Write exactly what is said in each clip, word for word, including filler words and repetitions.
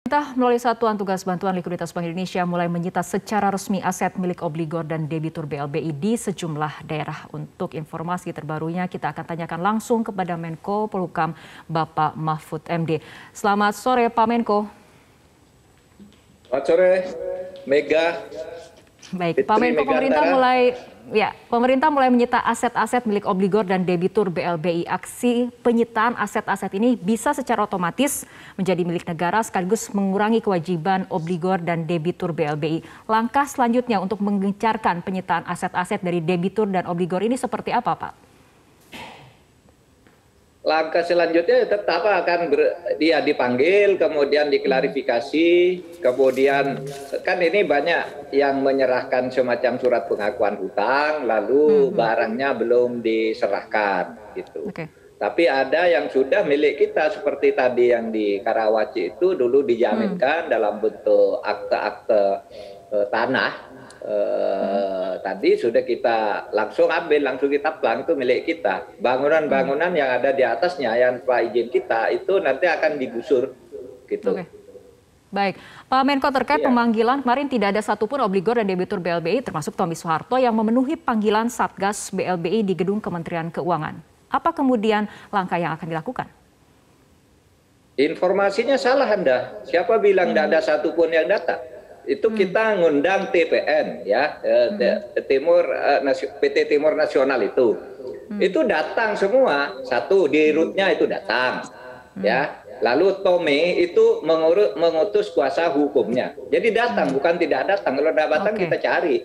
Pemerintah melalui Satuan Tugas Bantuan Likuiditas Bank Indonesia mulai menyita secara resmi aset milik obligor dan debitur B L B I di sejumlah daerah. Untuk informasi terbarunya kita akan tanyakan langsung kepada Menko Polukam Bapak Mahfud M D. Selamat sore Pak Menko. Selamat sore Mega. Baik, Pak Menko, pemerintah mulai ya, pemerintah mulai menyita aset-aset milik obligor dan debitur B L B I. Aksi penyitaan aset-aset ini bisa secara otomatis menjadi milik negara sekaligus mengurangi kewajiban obligor dan debitur B L B I. Langkah selanjutnya untuk menggencarkan penyitaan aset-aset dari debitur dan obligor ini seperti apa, Pak? Langkah selanjutnya tetap akan ber, dia dipanggil, kemudian diklarifikasi, kemudian kan ini banyak yang menyerahkan semacam surat pengakuan hutang, lalu mm-hmm. barangnya belum diserahkan gitu. Okay. Tapi ada yang sudah milik kita seperti tadi yang di Karawaci itu dulu dijaminkan mm. dalam bentuk akte-akte eh, tanah. Eh, hmm. Tadi sudah kita langsung ambil, langsung kita pelang, itu milik kita. Bangunan-bangunan hmm. yang ada di atasnya, yang Pak izin kita, itu nanti akan digusur. Gitu. Okay. Baik, Pak Menko, terkait iya. pemanggilan, kemarin tidak ada satupun obligor dan debitur B L B I, termasuk Tommy Soeharto, yang memenuhi panggilan Satgas B L B I di gedung Kementerian Keuangan. Apa kemudian langkah yang akan dilakukan? Informasinya salah Anda. Siapa bilang tidak hmm. ada satupun yang datang? Itu kita ngundang T P N ya, hmm. Timur P T Timur Nasional itu, hmm. itu datang semua, satu di rootnya itu datang, hmm. ya. Lalu Tommy itu mengurus, mengutus kuasa hukumnya, jadi datang hmm. bukan tidak datang. Kalau tidak datang okay. kita cari.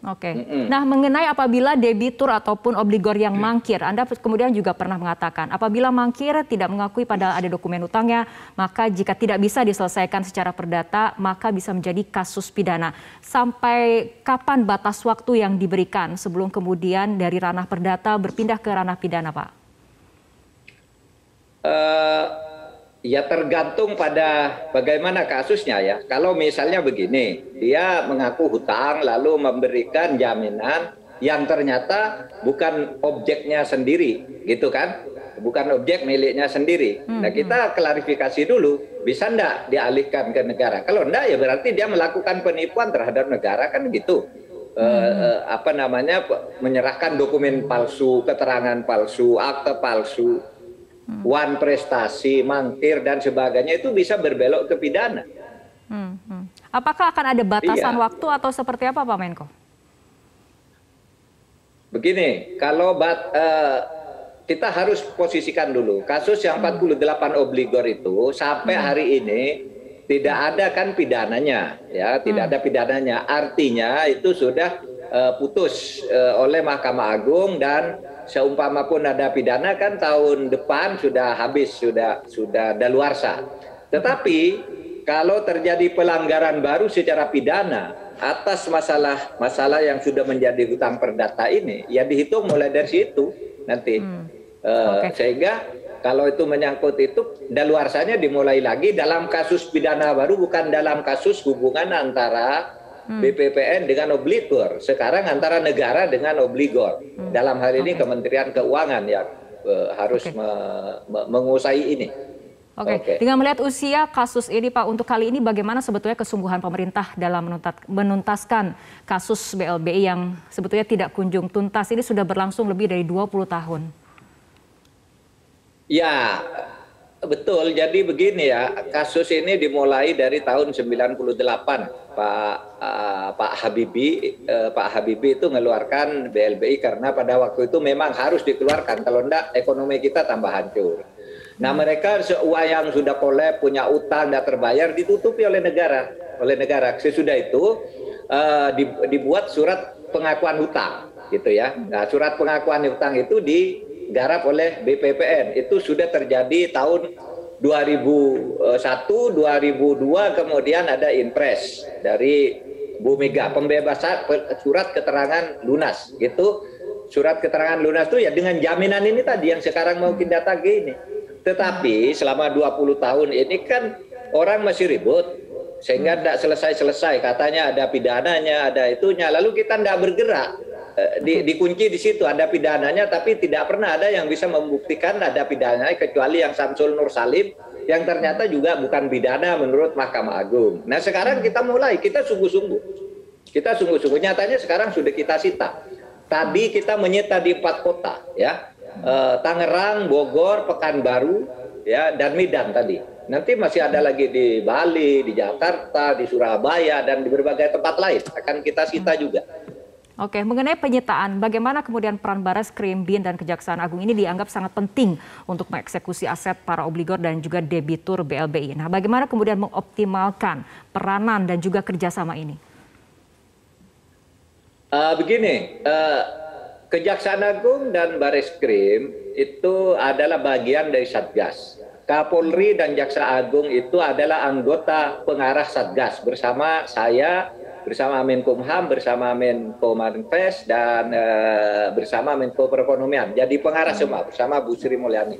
Oke. Okay. Mm-mm. Nah, mengenai apabila debitur ataupun obligor yang mangkir, Anda kemudian juga pernah mengatakan apabila mangkir tidak mengakui padahal ada dokumen utangnya, maka jika tidak bisa diselesaikan secara perdata, maka bisa menjadi kasus pidana. Sampai kapan batas waktu yang diberikan sebelum kemudian dari ranah perdata berpindah ke ranah pidana, Pak? Uh, ya tergantung pada bagaimana kasusnya ya. Kalau misalnya begini, dia mengaku hutang lalu memberikan jaminan yang ternyata bukan objeknya sendiri, gitu kan? Bukan objek miliknya sendiri. Hmm, nah, kita hmm. klarifikasi dulu, bisa enggak dialihkan ke negara? Kalau enggak ya berarti dia melakukan penipuan terhadap negara, kan gitu. Hmm. Eh, apa namanya? Menyerahkan dokumen palsu, keterangan palsu, akte palsu, hmm. wan prestasi, mangkir dan sebagainya, itu bisa berbelok ke pidana. Hmm, hmm. Apakah akan ada batasan iya. waktu atau seperti apa Pak Menko? Begini, kalau bat, uh, kita harus posisikan dulu. Kasus yang empat puluh delapan obligor itu sampai hmm. hari ini tidak ada kan pidananya, ya, tidak hmm. ada pidananya. Artinya itu sudah uh, putus uh, oleh Mahkamah Agung, dan seumpama pun ada pidana kan tahun depan sudah habis, sudah sudah daluarsa. Tetapi kalau terjadi pelanggaran baru secara pidana atas masalah masalah yang sudah menjadi hutang perdata ini, ya dihitung mulai dari situ nanti. Hmm. Uh, okay. Sehingga kalau itu menyangkut itu, daluarsanya dimulai lagi dalam kasus pidana baru, bukan dalam kasus hubungan antara hmm. B P P N dengan obligor. Sekarang antara negara dengan obligor. Hmm. Dalam hal ini okay. Kementerian Keuangan yang uh, harus okay. me me menguasai ini. Oke, okay. dengan melihat usia kasus ini Pak, untuk kali ini bagaimana sebetulnya kesungguhan pemerintah dalam menuntaskan kasus B L B I yang sebetulnya tidak kunjung tuntas, ini sudah berlangsung lebih dari dua puluh tahun? Ya, betul. Jadi begini ya, kasus ini dimulai dari tahun sembilan puluh delapan. Pak uh, Pak Habibie uh, Pak Habibie itu mengeluarkan B L B I karena pada waktu itu memang harus dikeluarkan, kalau enggak ekonomi kita tambah hancur. Nah, mereka yang sudah kolab, punya utang, tidak terbayar, ditutupi oleh negara. Oleh negara. Sesudah itu uh, dibuat surat pengakuan hutang, gitu ya. Nah, surat pengakuan hutang itu digarap oleh B P P N. Itu sudah terjadi tahun dua ribu satu, dua ribu dua, kemudian ada impres dari Bu Mega, pembebasan surat keterangan lunas, gitu. Surat keterangan lunas itu ya dengan jaminan ini tadi yang sekarang mau kita tagih ini. Tetapi selama dua puluh tahun ini kan orang masih ribut, sehingga tidak selesai-selesai. Katanya ada pidananya, ada itunya, lalu kita tidak bergerak. Di, dikunci di situ, ada pidananya, tapi tidak pernah ada yang bisa membuktikan ada pidananya, kecuali yang Samsul Nursalim yang ternyata juga bukan pidana menurut Mahkamah Agung. Nah sekarang kita mulai, kita sungguh-sungguh. Kita sungguh-sungguh, nyatanya sekarang sudah kita sita. Tadi kita menyita di empat kota, ya, e, Tangerang, Bogor, Pekanbaru, ya, dan Medan tadi. Nanti masih ada lagi di Bali, di Jakarta, di Surabaya, dan di berbagai tempat lain akan kita sita juga. Oke, mengenai penyitaan, bagaimana kemudian peran Bareskrim, B I N, dan Kejaksaan Agung ini dianggap sangat penting untuk mengeksekusi aset para obligor dan juga debitur B L B I. Nah, bagaimana kemudian mengoptimalkan peranan dan juga kerjasama ini? Uh, begini, uh, Kejaksaan Agung dan Bareskrim itu adalah bagian dari Satgas. Kapolri dan Jaksa Agung itu adalah anggota pengarah Satgas bersama saya, bersama Menko Ham, bersama Menko Marves, dan eh, bersama Menko Perekonomian. Jadi pengarah semua, bersama Bu Sri Mulyani.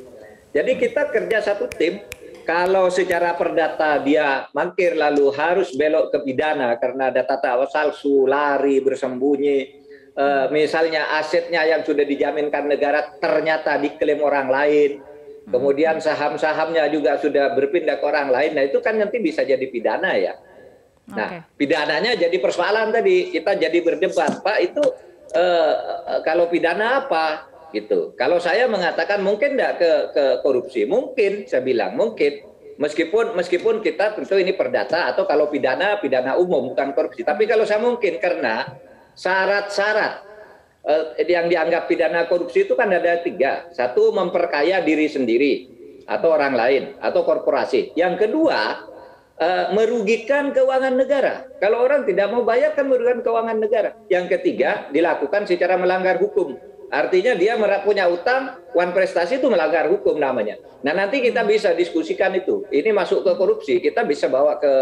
Jadi kita kerja satu tim. Kalau secara perdata dia mangkir lalu harus belok ke pidana karena data palsu, lari, bersembunyi. Eh, misalnya asetnya yang sudah dijaminkan negara ternyata diklaim orang lain. Kemudian saham-sahamnya juga sudah berpindah ke orang lain. Nah itu kan nanti bisa jadi pidana ya. Nah, okay. Pidananya jadi persoalan tadi, kita jadi berdebat, Pak, itu eh, kalau pidana apa? Gitu. Kalau saya mengatakan mungkin enggak ke, ke korupsi, mungkin, saya bilang mungkin. Meskipun meskipun kita tentu ini perdata, atau kalau pidana, pidana umum, bukan korupsi. Tapi kalau saya mungkin, karena syarat-syarat eh, yang dianggap pidana korupsi itu kan ada tiga. Satu, memperkaya diri sendiri, atau orang lain, atau korporasi. Yang kedua, Uh, merugikan keuangan negara. Kalau orang tidak mau bayar kan merugikan keuangan negara. Yang ketiga, dilakukan secara melanggar hukum. Artinya dia punya utang, uang prestasi itu melanggar hukum namanya. Nah nanti kita bisa diskusikan itu. Ini masuk ke korupsi, kita bisa bawa ke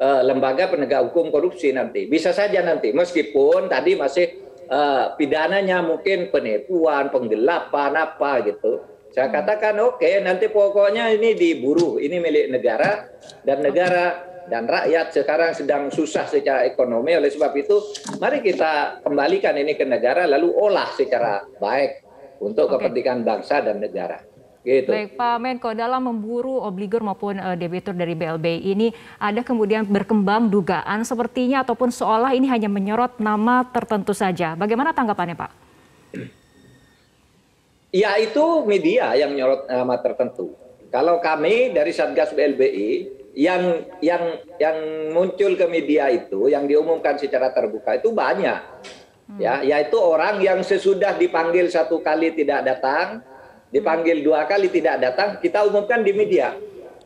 uh, lembaga penegak hukum korupsi nanti. Bisa saja nanti, meskipun tadi masih uh, pidananya mungkin penipuan, penggelapan, apa gitu. Saya katakan oke, okay, nanti pokoknya ini diburu, ini milik negara, dan negara dan rakyat sekarang sedang susah secara ekonomi. Oleh sebab itu, mari kita kembalikan ini ke negara, lalu olah secara baik untuk okay. kepentingan bangsa dan negara. Gitu. Baik, Pak Menko, dalam memburu obligor maupun debitur dari B L B I ini, ada kemudian berkembang dugaan sepertinya ataupun seolah ini hanya menyorot nama tertentu saja. Bagaimana tanggapannya, Pak? Ya itu media yang menyorot nama tertentu. Kalau kami dari Satgas B L B I yang yang yang muncul ke media itu, yang diumumkan secara terbuka itu banyak, hmm. ya, yaitu orang yang sesudah dipanggil satu kali tidak datang, dipanggil dua kali tidak datang, kita umumkan di media.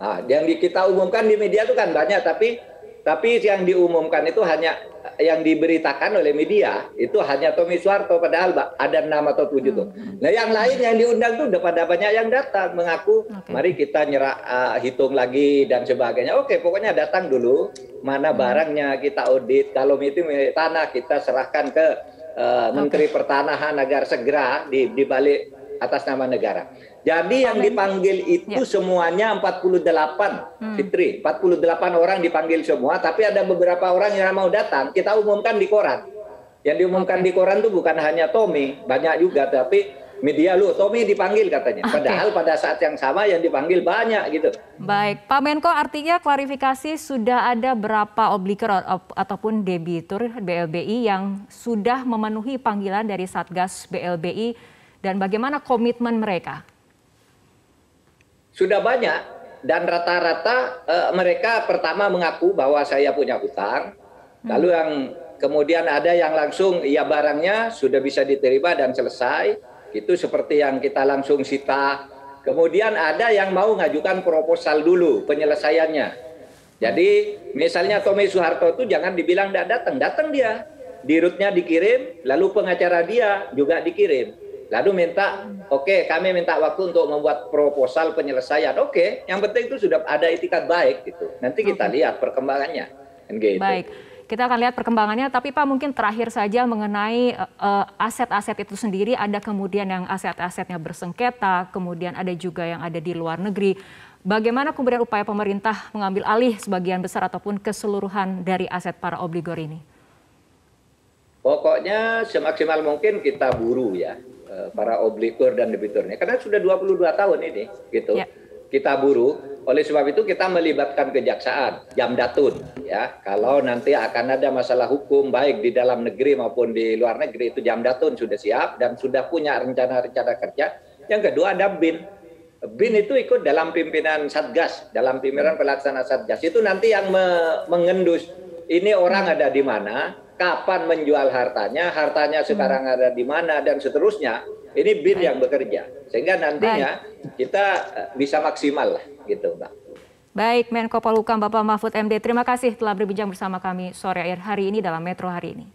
Nah, yang di, kita umumkan di media itu kan banyak, tapi tapi yang diumumkan itu hanya yang diberitakan oleh media itu hanya Tommy Soeharto, padahal ada enam atau tujuh tuh. Nah yang lain yang diundang tuh udah pada banyak yang datang mengaku, okay. mari kita nyerah uh, hitung lagi dan sebagainya. Oke, pokoknya datang dulu, mana barangnya kita audit, kalau itu milik tanah kita serahkan ke uh, Menteri okay. Pertanahan agar segera di, dibalik atas nama negara. Jadi yang dipanggil itu ya. Semuanya empat puluh delapan, hmm. Fitri. empat puluh delapan orang dipanggil semua, tapi ada beberapa orang yang mau datang, kita umumkan di koran. Yang diumumkan okay. di koran itu bukan hanya Tommy, banyak juga, tapi media lu, Tommy dipanggil katanya. Okay. Padahal pada saat yang sama yang dipanggil banyak gitu. Baik, Pak Menko, artinya klarifikasi sudah ada berapa obligor ataupun debitur B L B I yang sudah memenuhi panggilan dari Satgas B L B I dan bagaimana komitmen mereka? Sudah banyak, dan rata-rata e, mereka pertama mengaku bahwa saya punya hutang, hmm. lalu yang kemudian ada yang langsung ya barangnya sudah bisa diterima dan selesai, itu seperti yang kita langsung sita. Kemudian ada yang mau ngajukan proposal dulu penyelesaiannya. Jadi misalnya Tommy Soeharto itu jangan dibilang tidak datang, datang dia, dirutnya dikirim, lalu pengacara dia juga dikirim. Lalu minta, oke okay, kami minta waktu untuk membuat proposal penyelesaian. Oke, okay, yang penting itu sudah ada itikat baik gitu. Nanti kita okay. lihat perkembangannya. Gitu. Baik, kita akan lihat perkembangannya. Tapi Pak mungkin terakhir saja mengenai aset-aset uh, itu sendiri. Ada kemudian yang aset-asetnya bersengketa, kemudian ada juga yang ada di luar negeri. Bagaimana kemudian upaya pemerintah mengambil alih sebagian besar ataupun keseluruhan dari aset para obligor ini? Pokoknya semaksimal mungkin kita buru ya. Para obligor dan debiturnya, karena sudah dua puluh dua tahun ini, gitu. Ya. kita buru. Oleh sebab itu kita melibatkan kejaksaan, Jam Datun, ya. Kalau nanti akan ada masalah hukum baik di dalam negeri maupun di luar negeri, itu Jam Datun sudah siap dan sudah punya rencana-rencana kerja. Yang kedua ada B I N. B I N itu ikut dalam pimpinan Satgas, dalam pimpinan pelaksana Satgas. Itu nanti yang me- mengendus ini orang ada di mana, kapan menjual hartanya, hartanya sekarang ada di mana, dan seterusnya. Ini B I N yang bekerja. Sehingga nantinya Baik. kita bisa maksimal lah gitu, Mbak. Baik, Menko Polukam Bapak Mahfud M D, terima kasih telah berbincang bersama kami sore akhir hari ini dalam Metro hari ini.